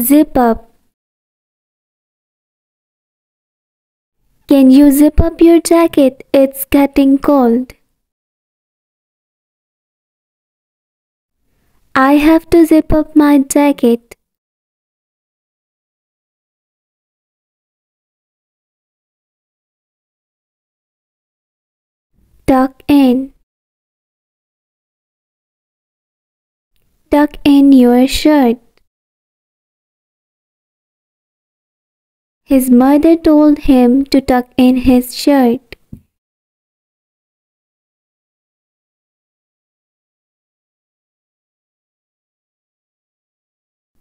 Zip up. Can you zip up your jacket? It's getting cold. I have to zip up my jacket. Tuck in. Tuck in your shirt. His mother told him to tuck in his shirt.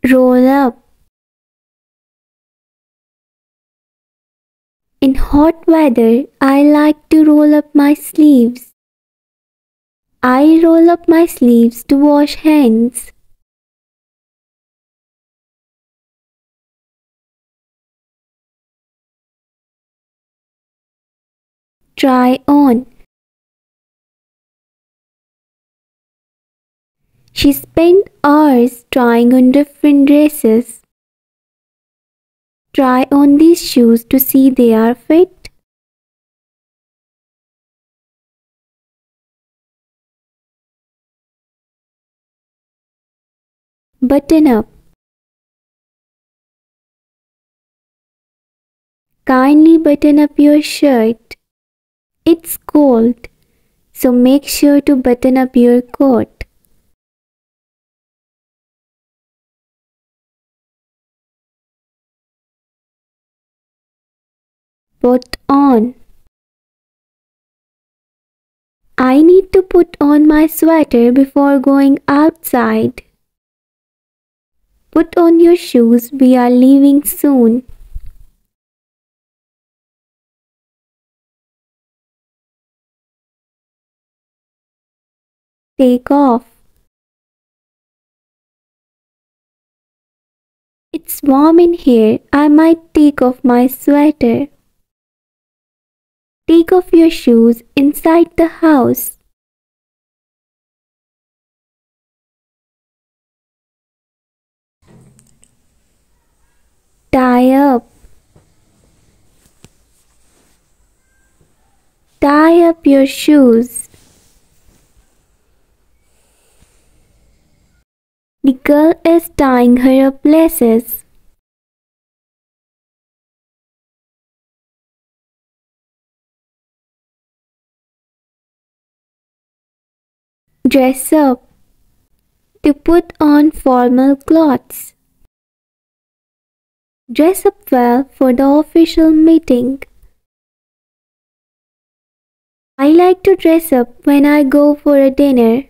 Roll up. In hot weather, I like to roll up my sleeves. I roll up my sleeves to wash hands. Try on. She spent hours trying on different dresses. Try on these shoes to see their fit. Button up. Kindly button up your shirt. It's cold, so make sure to button up your coat. Put on. I need to put on my sweater before going outside. Put on your shoes, we are leaving soon. Take off. It's warm in here. I might take off my sweater. Take off your shoes inside the house. Tie up. Tie up your shoes. The girl is tying her up laces. Dress up. To put on formal clothes. Dress up well for the official meeting. I like to dress up when I go for a dinner.